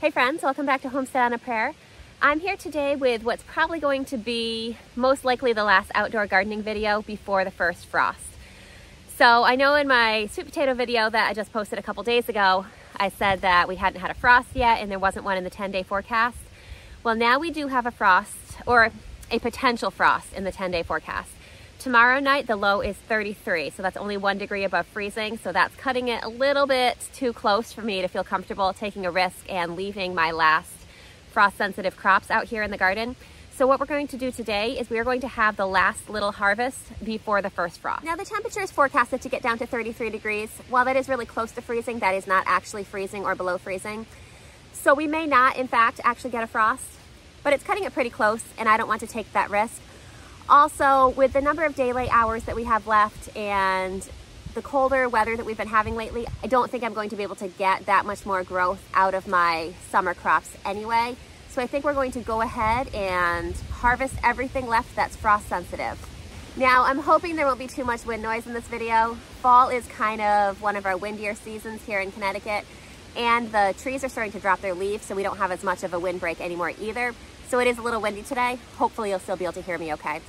Hey friends, welcome back to Homestead on a Prayer. I'm here today with what's probably going to be most likely the last outdoor gardening video before the first frost. So I know in my sweet potato video that I just posted a couple days ago, I said that we hadn't had a frost yet and there wasn't one in the 10-day forecast. Well, now we do have a frost, or a potential frost in the 10-day forecast. Tomorrow night, the low is 33, so that's only 1 degree above freezing, so that's cutting it a little bit too close for me to feel comfortable taking a risk and leaving my last frost-sensitive crops out here in the garden. So what we're going to do today is we are going to have the last little harvest before the first frost. Now the temperature is forecasted to get down to 33 degrees. While that is really close to freezing, that is not actually freezing or below freezing. So we may not, in fact, actually get a frost, but it's cutting it pretty close, and I don't want to take that risk. Also, with the number of daylight hours that we have left and the colder weather that we've been having lately, I don't think I'm going to be able to get that much more growth out of my summer crops anyway. So I think we're going to go ahead and harvest everything left that's frost sensitive. Now, I'm hoping there won't be too much wind noise in this video. Fall is kind of one of our windier seasons here in Connecticut, and the trees are starting to drop their leaves, so we don't have as much of a windbreak anymore either. So it is a little windy today. Hopefully you'll still be able to hear me okay.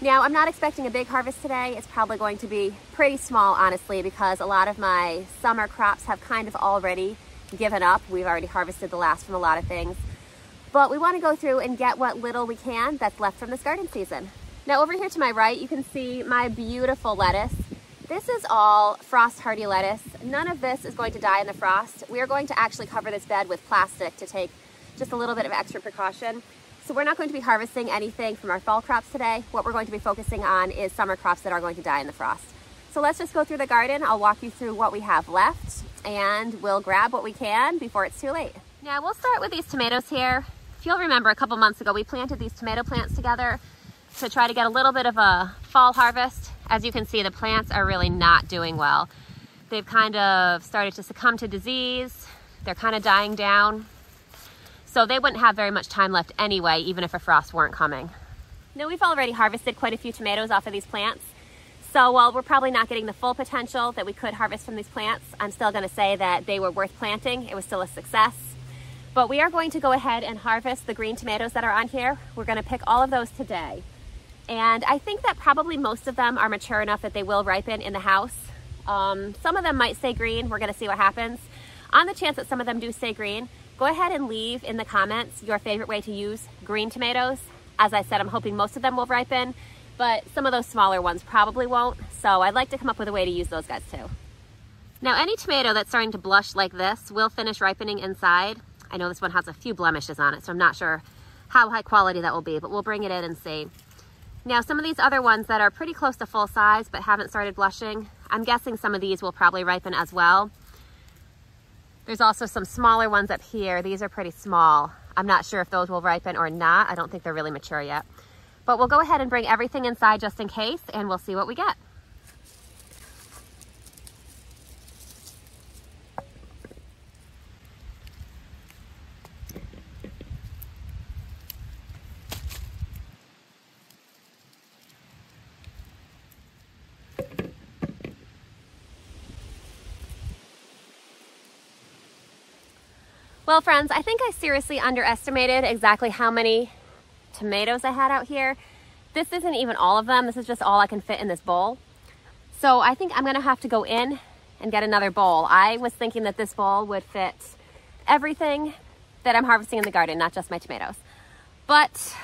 Now, I'm not expecting a big harvest today. It's probably going to be pretty small, honestly, because a lot of my summer crops have kind of already given up. We've already harvested the last from a lot of things. But we want to go through and get what little we can that's left from this garden season. Now, over here to my right, you can see my beautiful lettuce. This is all frost-hardy lettuce. None of this is going to die in the frost. We are going to actually cover this bed with plastic to take just a little bit of extra precaution. So we're not going to be harvesting anything from our fall crops today. What we're going to be focusing on is summer crops that are going to die in the frost. So let's just go through the garden. I'll walk you through what we have left, and we'll grab what we can before it's too late. Now, we'll start with these tomatoes here. If you'll remember, a couple months ago, we planted these tomato plants together to try to get a little bit of a fall harvest. As you can see, the plants are really not doing well. They've kind of started to succumb to disease. They're kind of dying down. So they wouldn't have very much time left anyway, even if a frost weren't coming. Now, we've already harvested quite a few tomatoes off of these plants. So while we're probably not getting the full potential that we could harvest from these plants, I'm still gonna say that they were worth planting. It was still a success. But we are going to go ahead and harvest the green tomatoes that are on here. We're gonna pick all of those today. And I think that probably most of them are mature enough that they will ripen in the house. Some of them might stay green. We're gonna see what happens. On the chance that some of them do stay green, go ahead and leave in the comments your favorite way to use green tomatoes. As I said, I'm hoping most of them will ripen, but some of those smaller ones probably won't. So I'd like to come up with a way to use those guys too. Now, any tomato that's starting to blush like this will finish ripening inside. I know this one has a few blemishes on it, so I'm not sure how high quality that will be, but we'll bring it in and see. Now, some of these other ones that are pretty close to full size but haven't started blushing, I'm guessing some of these will probably ripen as well. There's also some smaller ones up here. These are pretty small. I'm not sure if those will ripen or not. I don't think they're really mature yet. But we'll go ahead and bring everything inside just in case, and we'll see what we get. Well, friends, I think I seriously underestimated exactly how many tomatoes I had out here. This isn't even all of them. This is just all I can fit in this bowl. So I think I'm gonna have to go in and get another bowl. I was thinking that this bowl would fit everything that I'm harvesting in the garden, not just my tomatoes, but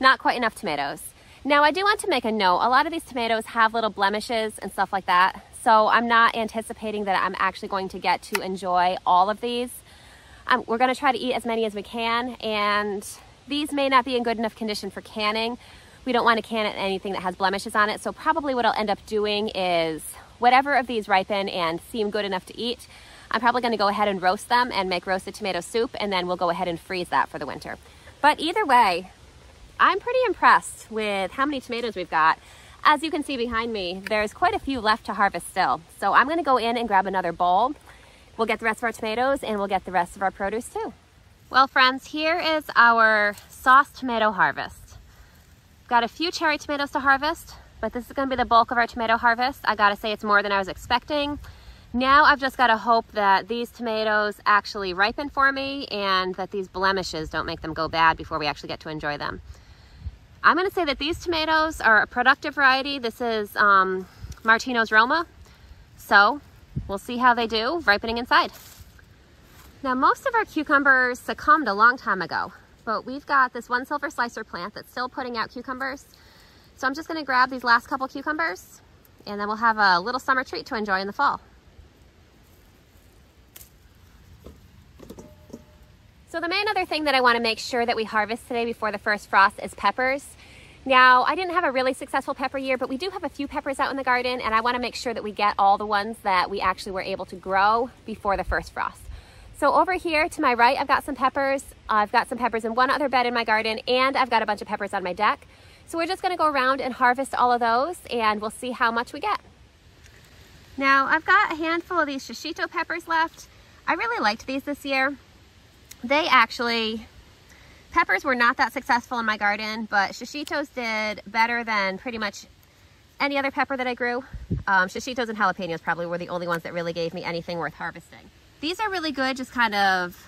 not quite enough tomatoes. Now, I do want to make a note. A lot of these tomatoes have little blemishes and stuff like that. So I'm not anticipating that I'm actually going to get to enjoy all of these. We're gonna try to eat as many as we can, and these may not be in good enough condition for canning. We don't wanna can at anything that has blemishes on it, so probably what I'll end up doing is whatever of these ripen and seem good enough to eat, I'm probably gonna go ahead and roast them and make roasted tomato soup, and then we'll go ahead and freeze that for the winter. But either way, I'm pretty impressed with how many tomatoes we've got. As you can see behind me, there's quite a few left to harvest still. So I'm gonna go in and grab another bowl. We'll get the rest of our tomatoes, and we'll get the rest of our produce too. Well, friends, here is our sauce tomato harvest. Got a few cherry tomatoes to harvest, but this is gonna be the bulk of our tomato harvest. I gotta say, it's more than I was expecting. Now I've just got to hope that these tomatoes actually ripen for me and that these blemishes don't make them go bad before we actually get to enjoy them. I'm going to say that these tomatoes are a productive variety. This is Martino's Roma. So we'll see how they do ripening inside. Now most of our cucumbers succumbed a long time ago, but we've got this one silver slicer plant that's still putting out cucumbers. So I'm just going to grab these last couple cucumbers and then we'll have a little summer treat to enjoy in the fall. So the main other thing that I want to make sure that we harvest today before the first frost is peppers. Now, I didn't have a really successful pepper year, but we do have a few peppers out in the garden, and I want to make sure that we get all the ones that we actually were able to grow before the first frost. So over here to my right, I've got some peppers. I've got some peppers in one other bed in my garden, and I've got a bunch of peppers on my deck. So we're just going to go around and harvest all of those, and we'll see how much we get. Now, I've got a handful of these shishito peppers left. I really liked these this year. Peppers were not that successful in my garden, but shishitos did better than pretty much any other pepper that I grew. Shishitos and jalapenos probably were the only ones that really gave me anything worth harvesting. These are really good, just kind of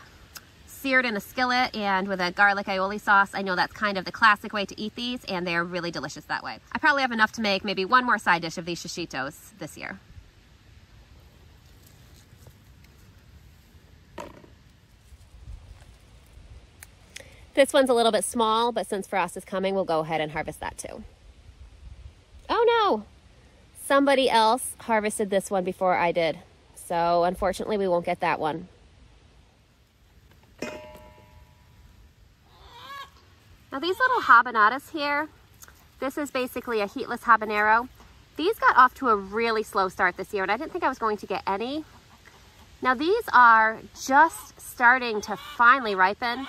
seared in a skillet and with a garlic aioli sauce. I know that's kind of the classic way to eat these, and they are really delicious that way. I probably have enough to make maybe one more side dish of these shishitos this year. This one's a little bit small, but since frost is coming, we'll go ahead and harvest that too. Oh no! Somebody else harvested this one before I did. So unfortunately, we won't get that one. Now these little habanadas here, this is basically a heatless habanero. These got off to a really slow start this year, and I didn't think I was going to get any. Now these are just starting to finally ripen.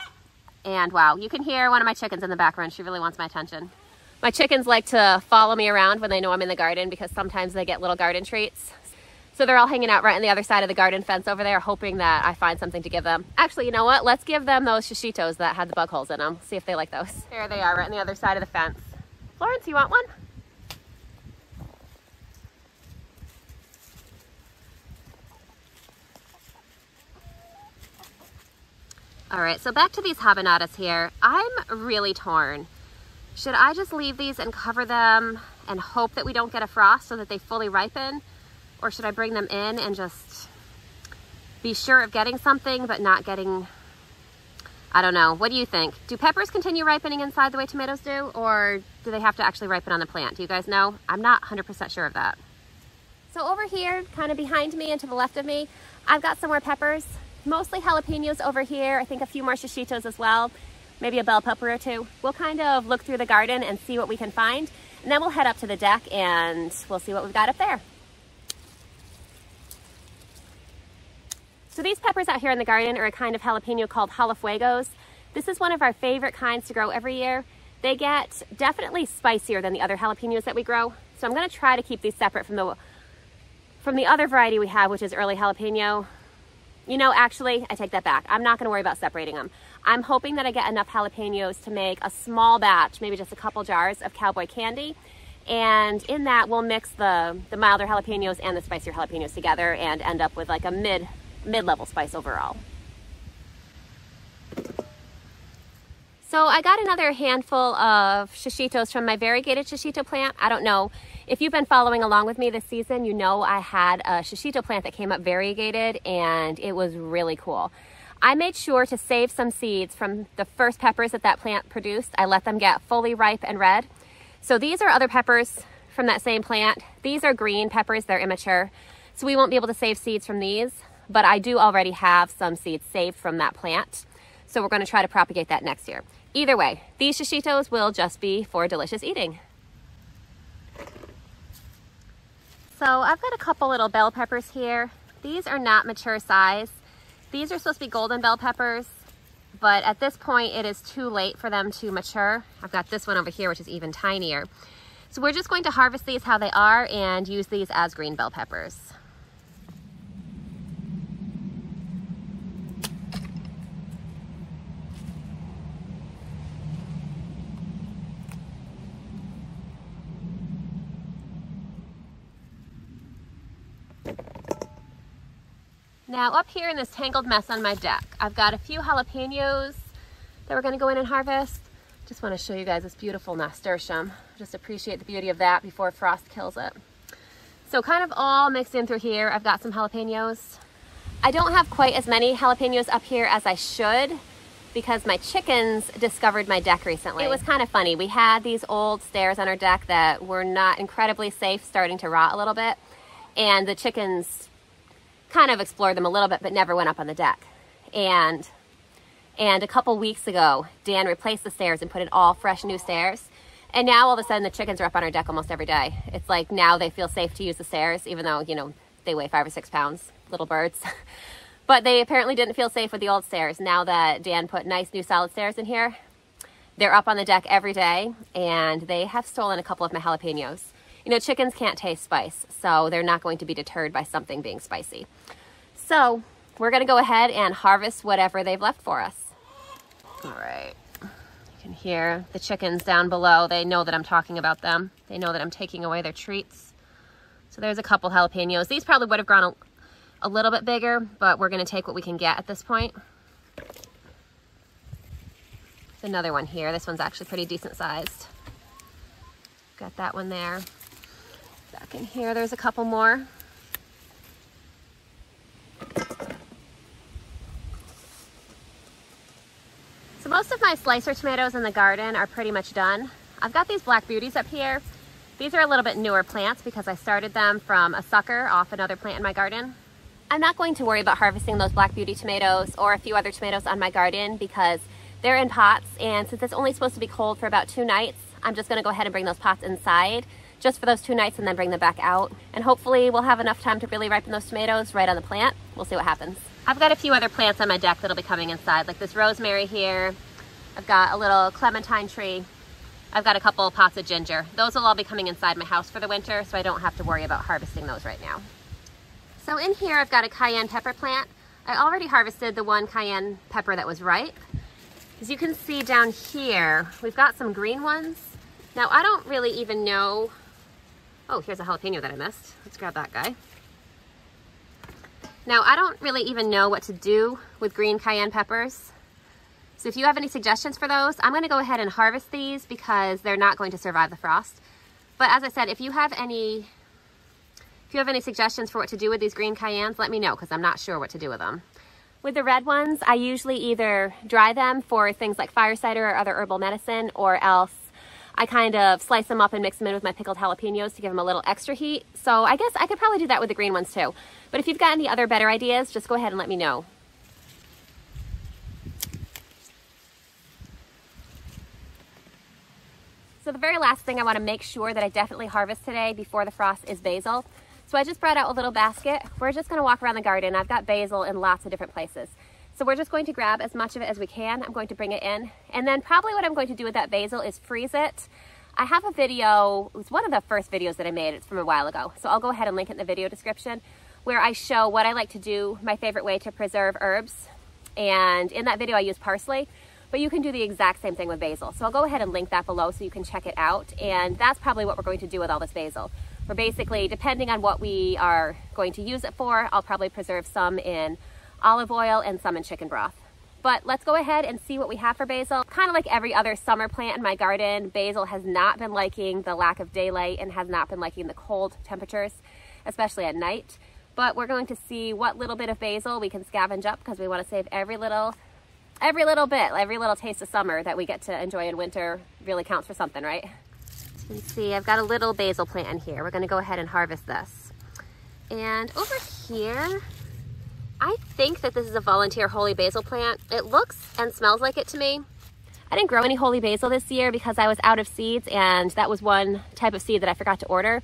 And wow, you can hear one of my chickens in the background. She really wants my attention. My chickens like to follow me around when they know I'm in the garden because sometimes they get little garden treats. So they're all hanging out right on the other side of the garden fence over there, hoping that I find something to give them. Actually, you know what? Let's give them those shishitos that had the bug holes in them. See if they like those. There they are, right on the other side of the fence. Florence, you want one? All right, so back to these habanadas here. I'm really torn. Should I just leave these and cover them and hope that we don't get a frost so that they fully ripen? Or should I bring them in and just be sure of getting something but not getting, I don't know. What do you think? Do peppers continue ripening inside the way tomatoes do? Or do they have to actually ripen on the plant? Do you guys know? I'm not 100% sure of that. So over here, kind of behind me and to the left of me, I've got some more peppers. Mostly jalapenos over here. I think a few more shishitos as well. Maybe a bell pepper or two. We'll kind of look through the garden and see what we can find. And then we'll head up to the deck and we'll see what we've got up there. So these peppers out here in the garden are a kind of jalapeno called jalafuegos. This is one of our favorite kinds to grow every year. They get definitely spicier than the other jalapenos that we grow. So I'm going to try to keep these separate from the other variety we have, which is early jalapeno. You know, actually, I take that back. I'm not going to worry about separating them. I'm hoping that I get enough jalapenos to make a small batch, maybe just a couple jars of cowboy candy. And in that, we'll mix the milder jalapenos and the spicier jalapenos together and end up with like a mid-level spice overall. So I got another handful of shishitos from my variegated shishito plant. I don't know if you've been following along with me this season, you know I had a shishito plant that came up variegated and it was really cool. I made sure to save some seeds from the first peppers that that plant produced. I let them get fully ripe and red. So these are other peppers from that same plant. These are green peppers, they're immature. So we won't be able to save seeds from these, but I do already have some seeds saved from that plant. So we're going to try to propagate that next year. Either way, these shishitos will just be for delicious eating. So I've got a couple little bell peppers here. These are not mature size. These are supposed to be golden bell peppers, but at this point it is too late for them to mature. I've got this one over here, which is even tinier. So we're just going to harvest these how they are and use these as green bell peppers. Now up here in this tangled mess on my deck, I've got a few jalapenos that we're gonna go in and harvest. Just wanna show you guys this beautiful nasturtium. Just appreciate the beauty of that before frost kills it. So kind of all mixed in through here, I've got some jalapenos. I don't have quite as many jalapenos up here as I should because my chickens discovered my deck recently. It was kind of funny. We had these old stairs on our deck that were not incredibly safe, starting to rot a little bit. And the chickens kind of explored them a little bit, but never went up on the deck. And a couple weeks ago, Dan replaced the stairs and put in all fresh new stairs. And now all of a sudden the chickens are up on our deck almost every day. It's like now they feel safe to use the stairs, even though, you know, they weigh 5 or 6 pounds, little birds. But they apparently didn't feel safe with the old stairs. Now that Dan put nice new solid stairs in here, they're up on the deck every day, and they have stolen a couple of my jalapenos. You know, chickens can't taste spice, so they're not going to be deterred by something being spicy. So we're gonna go ahead and harvest whatever they've left for us. All right. You can hear the chickens down below. They know that I'm talking about them. They know that I'm taking away their treats. So there's a couple jalapenos. These probably would have grown a little bit bigger, but we're gonna take what we can get at this point. There's another one here. This one's actually pretty decent sized. Got that one there. Back in here, there's a couple more. So most of my slicer tomatoes in the garden are pretty much done. I've got these Black Beauties up here. These are a little bit newer plants because I started them from a sucker off another plant in my garden. I'm not going to worry about harvesting those Black Beauty tomatoes or a few other tomatoes on my garden because they're in pots, and since it's only supposed to be cold for about 2 nights, I'm just gonna go ahead and bring those pots inside just for those 2 nights and then bring them back out. And hopefully we'll have enough time to really ripen those tomatoes right on the plant. We'll see what happens. I've got a few other plants on my deck that'll be coming inside, like this rosemary here. I've got a little clementine tree. I've got a couple of pots of ginger. Those will all be coming inside my house for the winter, so I don't have to worry about harvesting those right now. So in here, I've got a cayenne pepper plant. I already harvested the one cayenne pepper that was ripe. As you can see down here, we've got some green ones. Now, I don't really even know. Oh, here's a jalapeno that I missed. Let's grab that guy. Now, I don't really even know what to do with green cayenne peppers. So if you have any suggestions for those, I'm gonna go ahead and harvest these because they're not going to survive the frost. But as I said, if you have any suggestions for what to do with these green cayennes, let me know because I'm not sure what to do with them. With the red ones, I usually either dry them for things like fire cider or other herbal medicine, or else I kind of slice them up and mix them in with my pickled jalapenos to give them a little extra heat. So I guess I could probably do that with the green ones too. But if you've got any other better ideas, just go ahead and let me know. So the very last thing I want to make sure that I definitely harvest today before the frost is basil. So I just brought out a little basket. We're just going to walk around the garden. I've got basil in lots of different places. So we're just going to grab as much of it as we can. I'm going to bring it in. And then probably what I'm going to do with that basil is freeze it. I have a video, it was one of the first videos that I made. It's from a while ago. So I'll go ahead and link it in the video description where I show what I like to do, my favorite way to preserve herbs. And in that video I use parsley. But you can do the exact same thing with basil. So I'll go ahead and link that below so you can check it out. And that's probably what we're going to do with all this basil. We're basically, depending on what we are going to use it for, I'll probably preserve some in olive oil and some in chicken broth. But let's go ahead and see what we have for basil. Kind of like every other summer plant in my garden, basil has not been liking the lack of daylight and has not been liking the cold temperatures, especially at night. But we're going to see what little bit of basil we can scavenge up because we want to save every little taste of summer that we get to enjoy in winter really counts for something, right? As you can see, I've got a little basil plant in here. We're gonna go ahead and harvest this. And over here, I think that this is a volunteer holy basil plant. It looks and smells like it to me. I didn't grow any holy basil this year because I was out of seeds, and that was one type of seed that I forgot to order.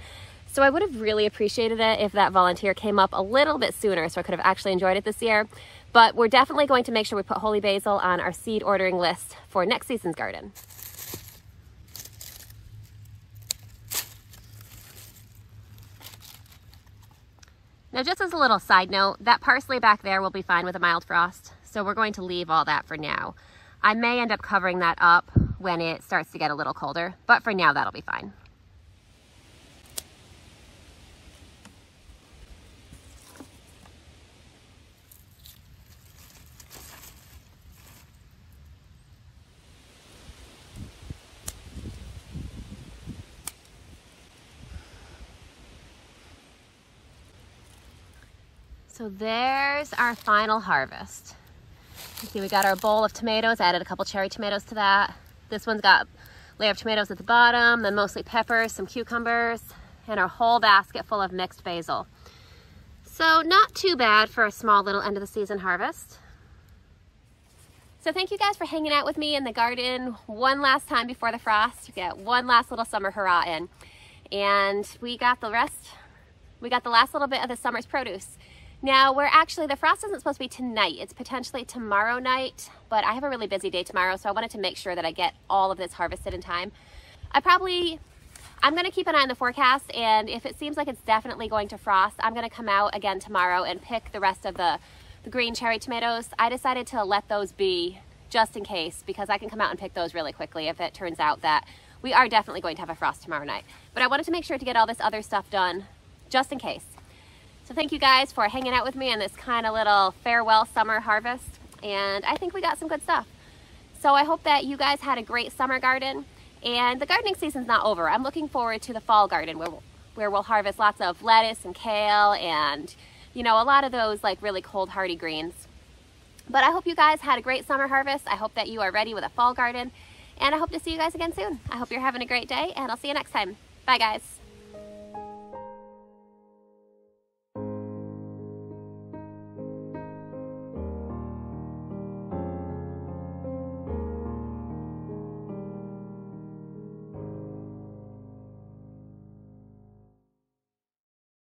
So I would have really appreciated it if that volunteer came up a little bit sooner so I could have actually enjoyed it this year. But we're definitely going to make sure we put holy basil on our seed ordering list for next season's garden. Now just as a little side note, that parsley back there will be fine with a mild frost. So we're going to leave all that for now. I may end up covering that up when it starts to get a little colder, but for now that'll be fine. So there's our final harvest. You see we got our bowl of tomatoes, added a couple cherry tomatoes to that. This one's got a layer of tomatoes at the bottom, then mostly peppers, some cucumbers, and our whole basket full of mixed basil. So not too bad for a small little end of the season harvest. So thank you guys for hanging out with me in the garden one last time before the frost. You get one last little summer hurrah in. And we got the last little bit of the summer's produce. Now we're actually, the frost isn't supposed to be tonight, it's potentially tomorrow night, but I have a really busy day tomorrow, so I wanted to make sure that I get all of this harvested in time. I'm going to keep an eye on the forecast, and if it seems like it's definitely going to frost, I'm going to come out again tomorrow and pick the rest of the green cherry tomatoes. I decided to let those be just in case, because I can come out and pick those really quickly if it turns out that we are definitely going to have a frost tomorrow night. But I wanted to make sure to get all this other stuff done just in case. So thank you guys for hanging out with me in this kind of little farewell summer harvest. And I think we got some good stuff. So I hope that you guys had a great summer garden. And the gardening season's not over. I'm looking forward to the fall garden where we'll harvest lots of lettuce and kale and, you know, a lot of those like really cold hardy greens. But I hope you guys had a great summer harvest. I hope that you are ready with a fall garden. And I hope to see you guys again soon. I hope you're having a great day, and I'll see you next time. Bye guys.